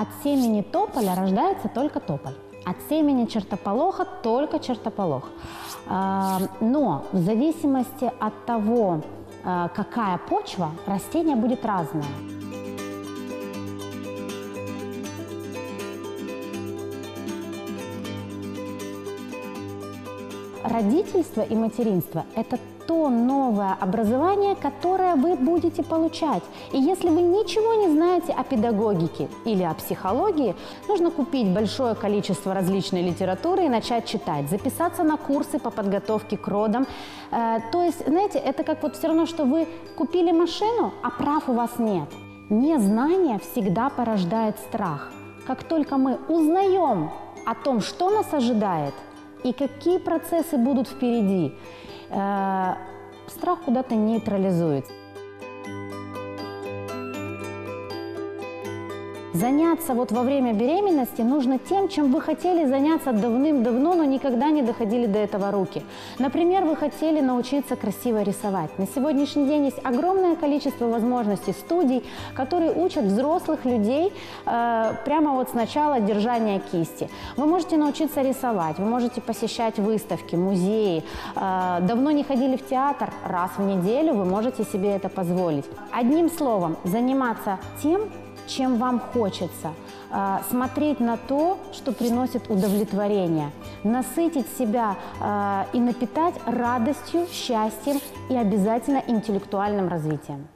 От семени тополя рождается только тополь. От семени чертополоха только чертополох. Но в зависимости от того, какая почва, растение будет разное. Родительство и материнство – это то новое образование, которое вы будете получать. И если вы ничего не знаете о педагогике или о психологии, нужно купить большое количество различной литературы и начать читать, записаться на курсы по подготовке к родам. То есть, знаете, это как вот все равно, что вы купили машину, а прав у вас нет. Незнание всегда порождает страх. Как только мы узнаем о том, что нас ожидает и какие процессы будут впереди, страх куда-то нейтрализуется. Заняться вот во время беременности нужно тем, чем вы хотели заняться давным-давно, но никогда не доходили до этого руки. Например, вы хотели научиться красиво рисовать. На сегодняшний день есть огромное количество возможностей студий, которые учат взрослых людей прямо вот с начала держания кисти. Вы можете научиться рисовать, вы можете посещать выставки, музеи. Давно не ходили в театр, раз в неделю вы можете себе это позволить. Одним словом, заниматься тем, чем вам хочется, смотреть на то, что приносит удовлетворение, насытить себя и напитать радостью, счастьем и обязательно интеллектуальным развитием.